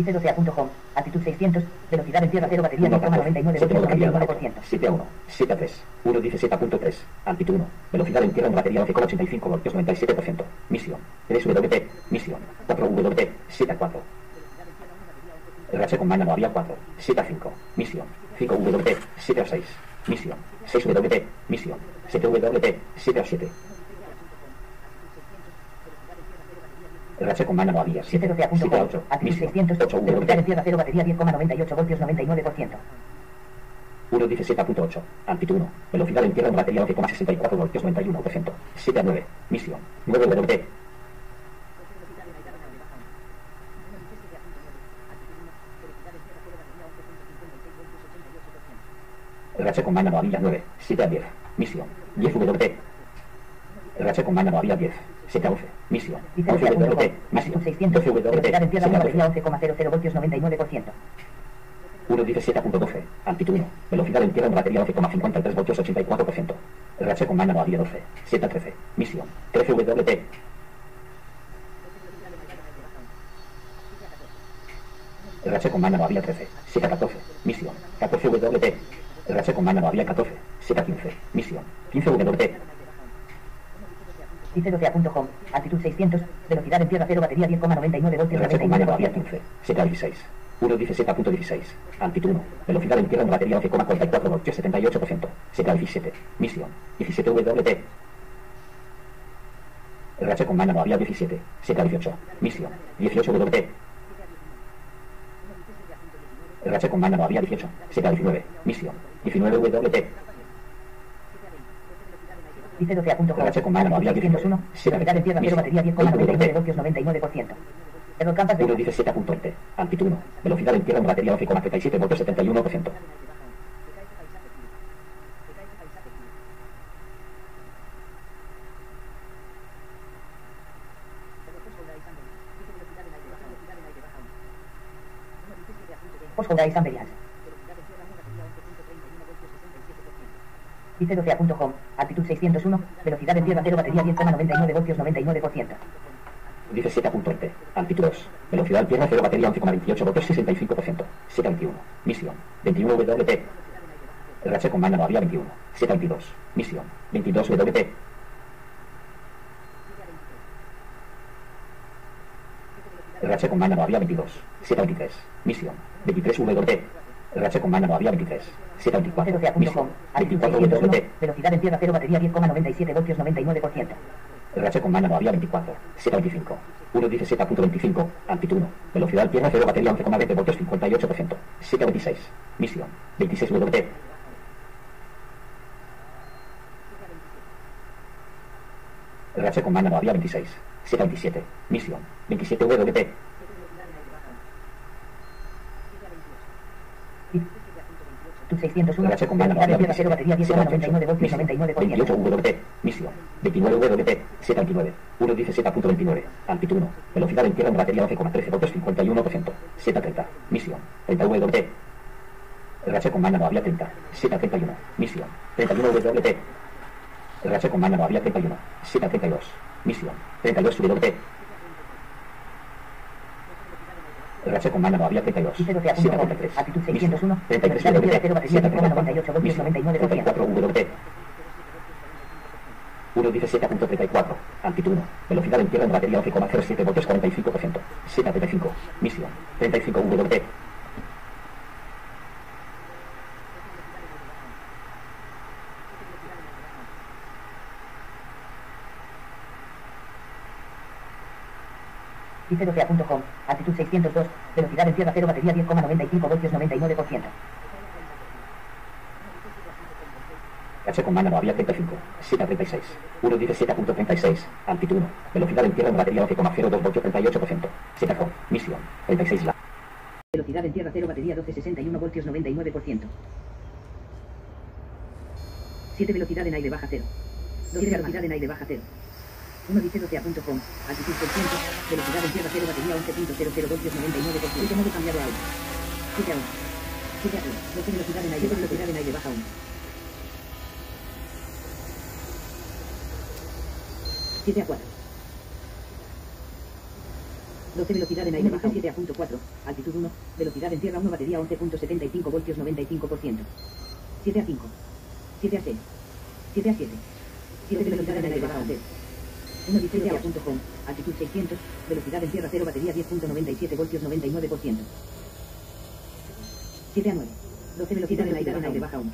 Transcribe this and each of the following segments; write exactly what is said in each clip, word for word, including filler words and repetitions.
I C doce A punto com, altitud seiscientos, velocidad en tierra cero, batería nueve coma noventa y nueve por ciento, siete a uno, siete a tres, uno diecisiete punto tres, altitud uno, velocidad en tierra en batería once coma ochenta y cinco voltios, noventa y siete por ciento, misión, tres W P, misión, cuatro W P, siete a cuatro, R H con mañana no había cuatro, siete a cinco, misión, cinco W P, siete a seis, misión, seis W P, misión, siete W P, siete a siete, R H con mano no había. siete doce punto ocho. Actitud seiscientos ocho. Velocidad en tierra cero. Batería diez coma noventa y ocho voltios. noventa y nueve por ciento. uno diecisiete punto ocho. Altitud uno. Velocidad en tierra en batería once coma sesenta y cuatro voltios. noventa y uno por ciento. siete a nueve. Misión. nueve W P. R H con mano no había. nueve. siete a diez. Misión. diez W P. R H con mano no había. diez. siete a once, misión, doce W P, misión, seiscientos W P, velocidad en tierra, batería once coma cero cero voltios, noventa y nueve por ciento. uno diecisiete punto doce, altitud uno, velocidad en tierra, batería once coma cincuenta y tres voltios, ochenta y cuatro por ciento. R H con mano había doce, siete a trece, misión, trece W P. R H con mano había trece, siete a catorce, misión, catorce W P. R H con mano había catorce, siete a quince, misión, quince W P. I C doce A punto com, altitud seiscientos, velocidad en tierra cero, batería diez coma noventa y nueve voltios, noventa y nueve por ciento. siete a dieciséis, uno diecisiete punto dieciséis, altitud uno, velocidad en tierra en batería once coma cuarenta y cuatro voltios, setenta y ocho por ciento. siete a diecisiete, misión, diecisiete W P. R H con mano no había diecisiete, siete a dieciocho, misión, dieciocho W P. R H con mano no había dieciocho, siete a diecinueve, misión, diecinueve W P. I C doce punto com, con mano no había uno, velocidad en tierra cero, batería diez coma noventa y nueve voltios, noventa y nueve por ciento. Error Campas de uno diecisiete punto veinte, altitud uno, velocidad en tierra en batería once coma treinta y siete voltios, setenta y uno por ciento. Postholder Isambelians. I C doce punto com, altitud seiscientos uno, velocidad en tierra cero, batería diez coma noventa y nueve voltios, noventa y nueve por ciento. diecisiete punto veinte, altitud dos, velocidad en tierra cero, batería once coma veintiocho voltios, sesenta y cinco por ciento. siete veintiuno, misión, veintiuno W P. R H con mano no había veintiuno, siete veintidós, misión, veintidós W P. R H con mano no había veintidós, siete veintitrés, misión, veintitrés W P. R H con mano no había veintitrés, siete veinticuatro, veinticuatro W P, velocidad en tierra cero, batería diez coma noventa y siete voltios, noventa y nueve por ciento. R H con mano no había veinticuatro, siete veinticinco, uno diecisiete punto veinticinco, altitud uno, velocidad en tierra cero, batería once coma veinte voltios, cincuenta y ocho por ciento. siete veintiséis, misión, veintiséis W P. R H con mano no había veintiséis, siete veintisiete, misión, veintisiete W P. seiscientos uno, R H con mano no había veintisiete, batería diez coma noventa y nueve voltios, noventa y nueve por ciento. veintiocho W P, misión, veintinueve W P, siete veintinueve, uno diecisiete punto veintinueve, altitud uno, velocidad en tierra en batería once coma trece voltios, cincuenta y uno por ciento. siete treinta, misión, treinta W P. R H con mano no había treinta, siete treinta y uno, misión, treinta y uno W P. R H con mano no había treinta y uno, siete treinta y dos, misión, treinta y dos W P. R H con mano no había treinta y dos, siete treinta y tres, altitud seiscientos uno, treinta y tres W P, siete coma noventa y ocho voltios, noventa y nueve por ciento. uno diecisiete punto treinta y cuatro, altitud uno, velocidad en tierra en batería once coma cero siete voltios, cuarenta y cinco por ciento. siete treinta y cinco, misión, treinta y cinco W P. I C doce punto com, altitud seiscientos dos, velocidad en tierra cero, batería diez coma noventa y cinco voltios, noventa y nueve por ciento. H con mano no había treinta y cinco, siete a treinta y seis, uno diecisiete punto treinta y seis, altitud uno, velocidad en tierra en batería once coma cero dos voltios, treinta y ocho por ciento. Z F O, misión, treinta y seis la. Velocidad en tierra cero, batería doce coma sesenta y uno voltios, noventa y nueve por ciento. siete velocidad en aire baja cero. doce velocidad en aire baja cero. uno diecisiete punto com, altitud seiscientos, velocidad en tierra cero, batería once coma cero cero voltios, noventa y nueve por ciento. Este modo cambiado a uno. siete a uno. siete a uno. doce velocidad en aire, velocidad en aire baja uno. siete a cuatro. doce velocidad en aire baja siete a punto cuatro, altitud uno, velocidad en tierra uno, batería once punto setenta y cinco voltios noventa y cinco por ciento. siete a cinco. siete a seis. siete a siete. siete velocidad en aire baja uno dieciséis a punto com, altitud seiscientos, velocidad en tierra cero, batería diez punto noventa y siete voltios noventa y nueve por ciento. siete a nueve. doce velocidad en aire, en aire baja uno.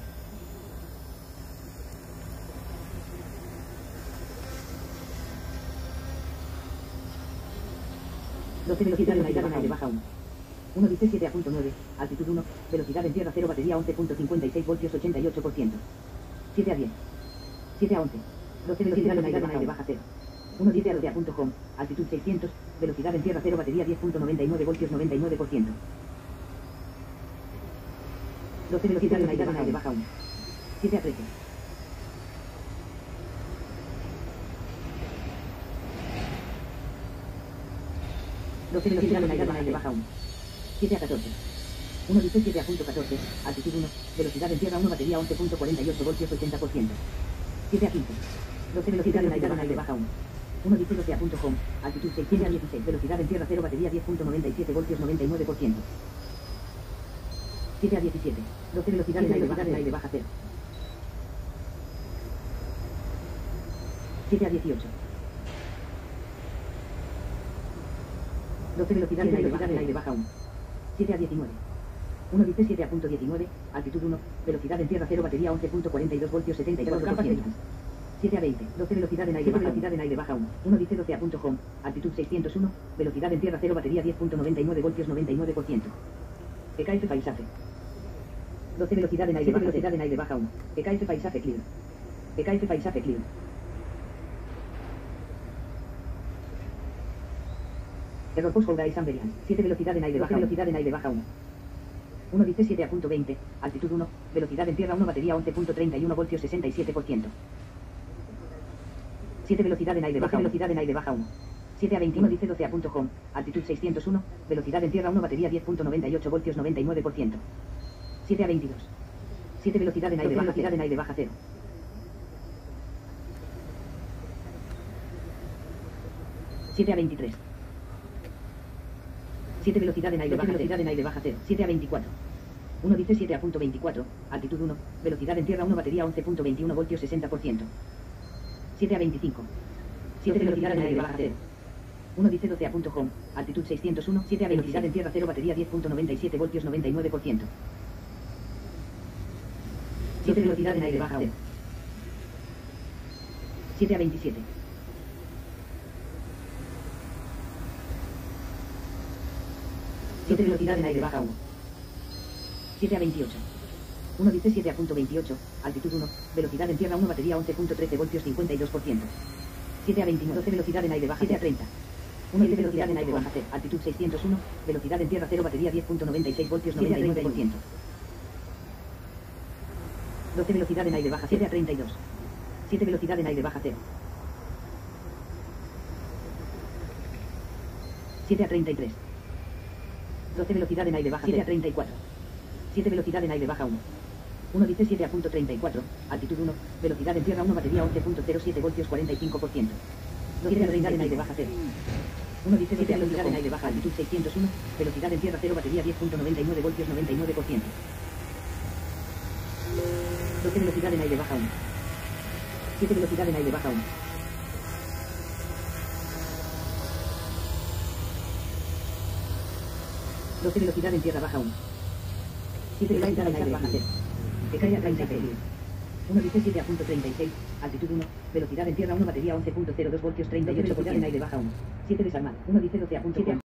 doce velocidad en aire, en aire baja uno. uno diecisiete a punto nueve, altitud uno, velocidad en tierra cero, batería once punto cincuenta y seis voltios ochenta y ocho por ciento. siete a diez. siete a once. doce velocidad en aire, en aire baja cero. uno diez a doce a punto com, altitud seiscientos, velocidad en tierra cero, batería diez punto noventa y nueve voltios noventa y nueve por ciento. doce velocidad en aire, en aire baja uno. siete a trece. doce velocidad en aire, en aire baja uno. siete a catorce. uno diecisiete a punto catorce, altitud uno, velocidad en tierra uno, batería once punto cuarenta y ocho voltios ochenta por ciento. siete a quince. doce velocidad en aire, en aire baja uno. uno diecisiete a punto com, altitud seiscientos dieciséis, velocidad en tierra cero, batería diez punto noventa y siete voltios noventa y nueve por ciento. siete a diecisiete. doce velocidad en aire, baja, en aire baja cero. siete a dieciocho. doce velocidad en aire, baja, en aire baja uno. siete a diecinueve. uno diecisiete a punto diecinueve, altitud uno, velocidad en tierra cero, batería once punto cuarenta y dos voltios setenta y cuatro por ciento. siete a veinte. doce velocidad en aire, baja, velocidad en aire baja uno. uno diecisiete a punto com, altitud seiscientos uno, velocidad en tierra cero, batería diez punto noventa y nueve voltios noventa y nueve por ciento. E K F paisaje. doce velocidad en aire, baja, velocidad en aire baja uno. E K F paisaje clear. E K F paisaje clear. Error post hold is ambient. siete velocidad en aire, baja, velocidad en aire baja uno. uno diecisiete a punto veinte, altitud uno, velocidad en tierra uno, batería once punto treinta y uno voltios sesenta y siete por ciento. siete velocidad en aire, baja, velocidad en aire baja uno. siete a veintiuno, dice doce a punto com, altitud seiscientos uno, velocidad en tierra uno, batería diez punto noventa y ocho voltios noventa y nueve por ciento. siete a veintidós. siete velocidad en aire, baja, velocidad en aire baja cero. siete a veintitrés. siete velocidad en aire, baja, velocidad en aire baja cero. siete a veinticuatro. uno diecisiete a punto veinticuatro, altitud uno, velocidad en tierra uno, batería once punto veintiuno voltios sesenta por ciento. siete a veinticinco. siete velocidad en aire baja cero. uno diecisiete a punto com, altitud seiscientos uno, siete a velocidad en tierra cero, batería diez punto noventa y siete voltios noventa y nueve por ciento. siete velocidad en aire baja cero. siete a veintisiete. siete velocidad en aire baja uno. siete a veintiocho. uno diecisiete a punto veintiocho, altitud uno, velocidad en tierra uno, batería once punto trece voltios cincuenta y dos por ciento. siete a veintinueve. doce velocidad en aire baja siete a treinta. uno diez velocidad en aire baja cero, altitud seiscientos uno, velocidad en tierra cero, batería diez punto noventa y seis voltios noventa y nueve por ciento. doce velocidad en aire baja siete a treinta y dos. siete velocidad en aire baja cero. siete a treinta y tres. doce velocidad en aire baja siete a treinta y cuatro. siete velocidad en aire baja uno. uno diecisiete a punto treinta y cuatro, altitud uno, velocidad en tierra uno, batería once punto cero siete voltios cuarenta y cinco por ciento. doce velocidad en aire baja cero. uno diecisiete a velocidad en aire baja, altitud seiscientos uno, velocidad en tierra cero, batería diez punto noventa y nueve voltios noventa y nueve por ciento. doce velocidad en aire baja uno. siete velocidad en aire baja uno. doce velocidad en tierra baja uno. siete velocidad en aire baja cero. Ecaria treinta y seis. uno diecisiete a punto treinta y seis, altitud uno, velocidad en tierra uno, batería once punto cero dos voltios treinta y ocho por ciento en aire baja uno. siete desarmado. uno diecisiete a punto treinta y seis.